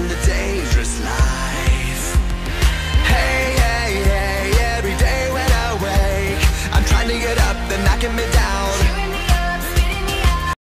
and the dangerous life. Hey, hey, hey, every day when I wake, I'm trying to get up, they're knocking me down.